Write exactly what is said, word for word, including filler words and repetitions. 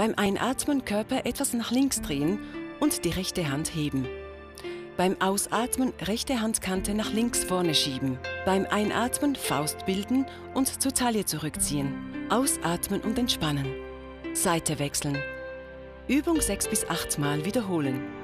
Beim Einatmen Körper etwas nach links drehen und die rechte Hand heben. Beim Ausatmen rechte Handkante nach links vorne schieben. Beim Einatmen Faust bilden und zur Taille zurückziehen. Ausatmen und entspannen. Seite wechseln. Übung sechs bis acht Mal wiederholen.